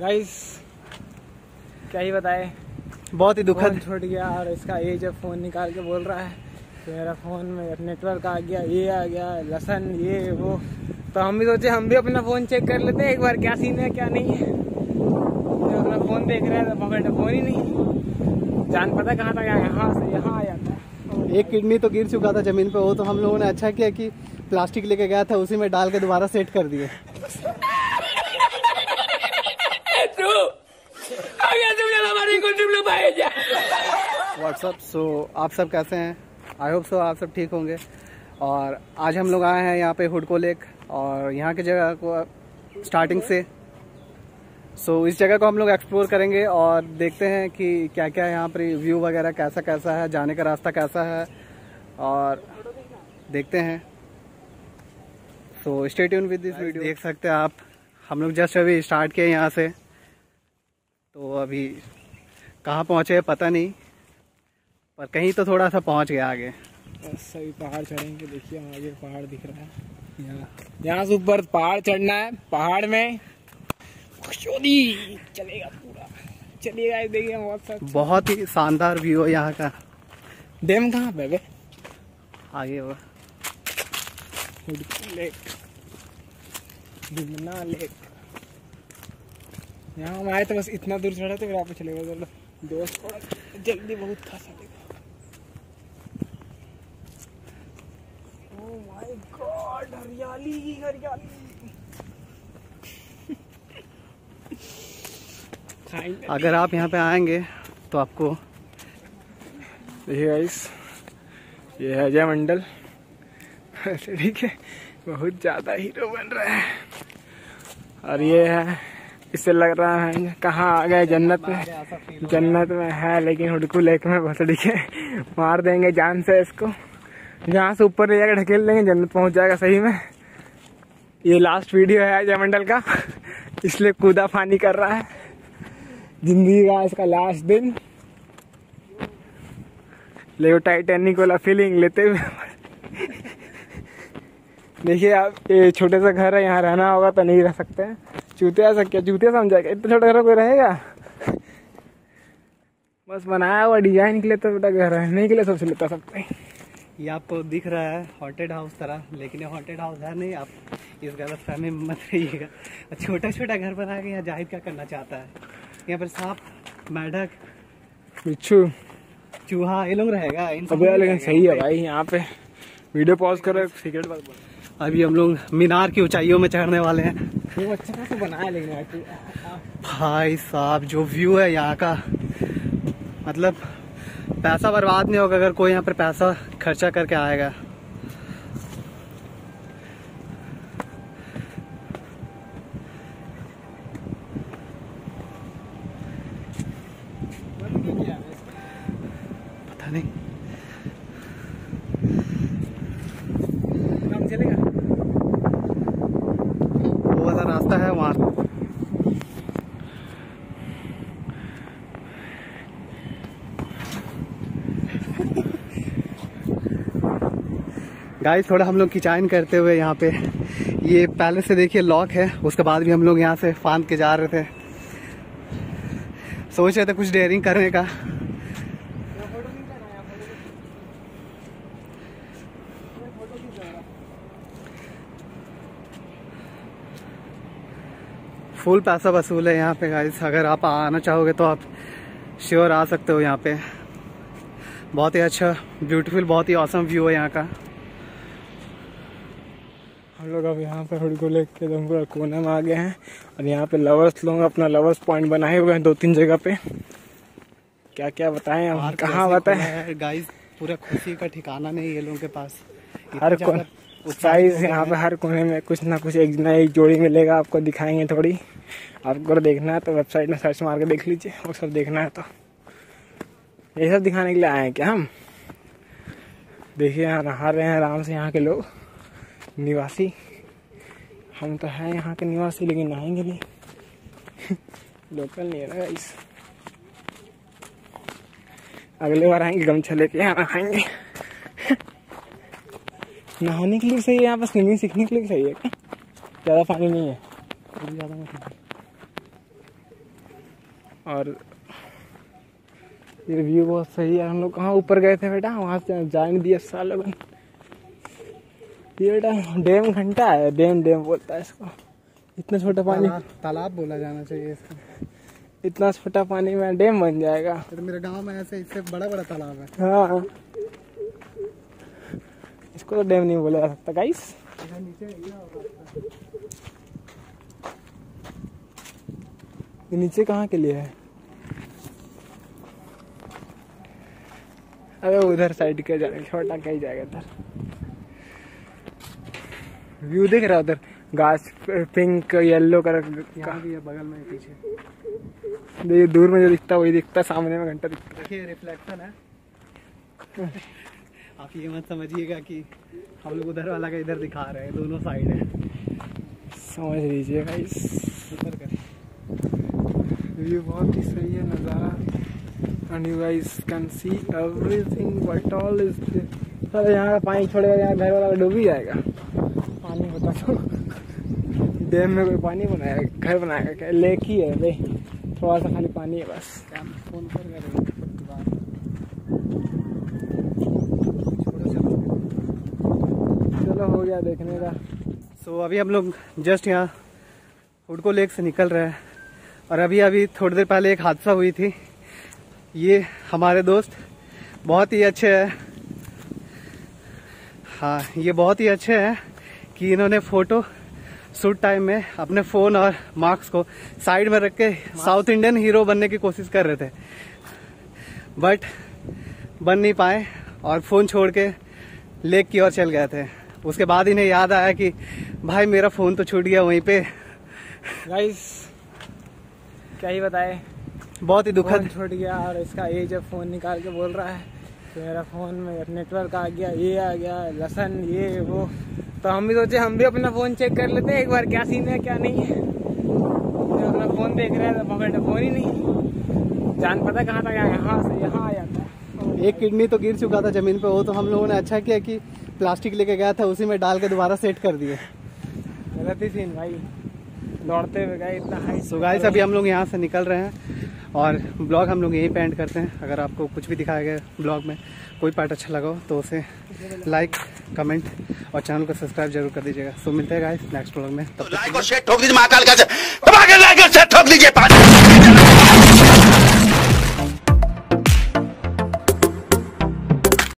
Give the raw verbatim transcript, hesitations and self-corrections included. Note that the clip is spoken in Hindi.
गाइस क्या ही बताए, बहुत ही दुखद छूट गया। और इसका ये जब फ़ोन निकाल के बोल रहा है कि मेरा फ़ोन में नेटवर्क आ गया, ये आ गया लसन ये वो, तो हम भी सोचे हम भी अपना फ़ोन चेक कर लेते हैं एक बार क्या सीन है क्या नहीं है। जब अपना फ़ोन देख रहे हैं तो पकड़ फ़ोन ही नहीं, जान पता कहाँ तक आया, यहाँ से यहाँ आ जाता है। एक किडनी तो गिर चुका था ज़मीन पर, वो तो हम लोगों ने अच्छा किया कि प्लास्टिक लेके गया था उसी में डाल के दोबारा सेट कर दिए। व्हाट्सअप सो आप सब कैसे हैं, आई होप सो आप सब ठीक होंगे। और आज हम लोग आए हैं यहाँ पे हुडको लेक, और यहाँ की जगह को स्टार्टिंग से सो so, इस जगह को हम लोग एक्सप्लोर करेंगे और देखते हैं कि क्या क्या है यहाँ पर, व्यू वगैरह कैसा कैसा है, जाने का रास्ता कैसा है, और देखते हैं। So stay tuned with this video. देख सकते हैं आप, हम लोग जस्ट अभी स्टार्ट किए यहाँ से, तो अभी कहाँ पहुँचे पता नहीं, पर कहीं तो थोड़ा सा पहुँच गया आगे। सही पहाड़ चढ़ेंगे, देखिए आगे पहाड़ दिख रहा है, यहाँ से ऊपर पहाड़ चढ़ना है। पहाड़ में चलेगा पूरा चलेगा, देखिए बहुत बहुत ही शानदार व्यू है यहाँ का। डैम कहाँ पे बे? आगे वो हुडको लेक, डुमना लेक। यहाँ हम आए तो बस इतना दूर चढ़ा तो फिर आप चले गए, चलो दोस्त जल्दी बहुत था साले। ओह माय गॉड, हरियाली ही हरियाली। अगर आप यहाँ पे आएंगे तो आपको देखिए गाइस, ये है अजय मंडल, ठीक है, बहुत ज़्यादा हीरो बन रहा है। और ये है, इससे लग रहा है कहाँ आ गए, जन्नत में, जन्नत में है, लेकिन हुडको लेक में भसड़ी के मार देंगे जान से इसको, जहाँ से ऊपर ले जाकर ढकेल देंगे, जन्नत पहुँच जाएगा सही में। ये लास्ट वीडियो है अजय मंडल का, इसलिए कूदा फानी कर रहा है, जिंदगी का इसका लास्ट दिन, ले टाइटैनिक वाला फीलिंग लेते हुए। देखिए आप, ये छोटे सा घर है, यहाँ रहना होगा तो नहीं रह सकते हैं, चूतिया सा क्या चूतिया समझा के, इतना छोटा घर कोई रहेगा? बस बनाया हुआ डिजाइन के लिए, तो छोटा घर रहने के लिए सबसे लेता सकते। ये आपको दिख रहा है हॉन्टेड हाउस तरह, लेकिन ये हॉन्टेड हाउस है नहीं, आप इस गलत फहमी में मत रहिएगा। छोटा छोटा घर बना के यहाँ जाहिर क्या करना चाहता है, यहाँ पर सांप मेढक बिच्छू चूहा ये लोग रहेगा। लेकिन सही है भाई, यहाँ पे वीडियो पॉज करो, सिगरेट बात। अभी हम लोग मीनार की ऊंचाइयों में चढ़ने वाले हैं। वो अच्छा खासा बनाया लेकिन भाई साहब जो व्यू है यहाँ का, मतलब पैसा बर्बाद नहीं होगा अगर कोई यहाँ पर पैसा खर्चा करके आएगा। पता नहीं है वहाँ, गाइस थोड़ा हम लोग किचाइन करते हुए यहाँ पे, ये पहले से देखिए लॉक है, उसके बाद भी हम लोग यहाँ से फांद के जा रहे थे, सोच रहे थे कुछ डेयरिंग करने का। फुल पैसा वसूल है यहाँ पे गाइस, अगर आप आना चाहोगे तो आप श्योर आ सकते हो यहाँ पे। बहुत ही अच्छा ब्यूटीफुल, बहुत ही ऑसम व्यू है यहाँ का। हम लोग अब यहाँ पर हुडको लेक के पूरा कोने में आ गए हैं, और यहाँ पे लवर्स लोग अपना लवर्स पॉइंट बनाए हुए हैं दो तीन जगह पे। क्या क्या बताएं हम, कहाँ बताएं गाइस, पूरा खुशी का ठिकाना नहीं ये लोगों के पास। हर साइज यहाँ पे हर कोने में कुछ ना कुछ, एक ना एक जोड़ी मिलेगा, आपको दिखाएंगे थोड़ी। आपको अगर देखना है तो वेबसाइट में सर्च मार के देख लीजिए, और सब देखना है तो ये सब दिखाने के लिए आए हैं क्या हम। देखिए यहाँ नहा रहे हैं आराम से यहाँ के लोग, निवासी। हम तो हैं यहाँ के निवासी, लेकिन नहाएंगे भी लोकल नहीं है ना गाइस। अगले बार आएंगे गमछा लेके, यहाँ नहाएंगे। नहाने के लिए सही है यहाँ पर, स्विमिंग सीखने के लिए सही है, ज़्यादा पानी नहीं है, ज़्यादा मत और ये व्यू बहुत सही है। हम लोग कहाँ ऊपर गए थे बेटा, वहाँ से जान दिया सालों ने। ये बेटा डैम घंटा है, डैम डैम बोलता है इसको। इतना छोटा पानी, तालाब बोला जाना चाहिए इसको। इतना छोटा पानी में डैम बन जाएगा। तो मेरे गांव में ऐसे इससे बड़ा बड़ा तालाब है। हाँ, इसको तो डैम नहीं बोला जा सकता गाइस। ये नीचे कहाँ के लिए है? अबे उधर साइड के जाएगा, छोटा कहीं जाएगा। उधर व्यू देख रहा, उधर घास पिंक येलो कलर का भी है बगल में पीछे। देखिए दूर में जो दिखता है वही दिखता है, सामने में घंटा दिखता है। ये रिफ्लेक्शन है। आप ये मत समझिएगा कि हम लोग उधर वाला का इधर दिखा रहे हैं, दोनों साइड है, समझ लीजिए गाइस। ऊपर करें, व्यू बहुत ही सही है, नज़ारा। And you guys can see everything but all is there. अरे यहाँ पानी छोड़ेगा, यहाँ घर वाला डूब ही जाएगा। पानी बता दो, डैम में कोई पानी बनाया, घर बनाया क्या? लेक ही है भाई, थोड़ा सा खाली पानी है बस। फोन कर चलो, हो गया देखने का। सो so, अभी हम लोग जस्ट यहाँ हुडको लेक से निकल रहे हैं, और अभी अभी थोड़ी देर पहले एक हादसा हुई थी। ये हमारे दोस्त बहुत ही अच्छे हैं, हाँ ये बहुत ही अच्छे हैं कि इन्होंने फोटो शूट टाइम में अपने फ़ोन और मास्क को साइड में रख के साउथ इंडियन हीरो बनने की कोशिश कर रहे थे, बट बन नहीं पाए और फ़ोन छोड़ के लेक की ओर चल गए थे। उसके बाद इन्हें याद आया कि भाई मेरा फ़ोन तो छूट गया वहीं पे। गाइस क्या ही बताए, बहुत ही दुखद छूट गया। और इसका ये जब फोन निकाल के बोल रहा है कि मेरा फोन में नेटवर्क आ गया, ये आ गया लसन ये वो, तो हम भी सोचे हम भी अपना फोन चेक कर लेते हैं एक बार, क्या सीन है क्या नहीं है। जो अपना फोन देख रहे हैं तो पकड़ फोन ही नहीं, जान पता कहाँ था, यहाँ से यहाँ आ जाता है। एक किडनी तो गिर चुका था जमीन पे, वो तो हम लोगों ने अच्छा किया कि प्लास्टिक लेके गया था उसी में डाल के दोबारा सेट कर दिए। गलत ही सीन भाई, दौड़ते हुए गए इतना हाई। सो गाइस अभी हम लोग यहाँ से निकल रहे हैं और ब्लॉग हम लोग यहीं पे एंड करते हैं। अगर आपको कुछ भी दिखाया गया ब्लॉग में कोई पार्ट अच्छा लगा हो तो उसे लाइक कमेंट और चैनल को सब्सक्राइब जरूर कर दीजिएगा। सो मिलते हैं गाइस नेक्स्ट ब्लॉग में, तब तक लाइक और शेयर ठोक दीजिए, महाकाल का दबा के लाइक और शेयर ठोक दीजिए।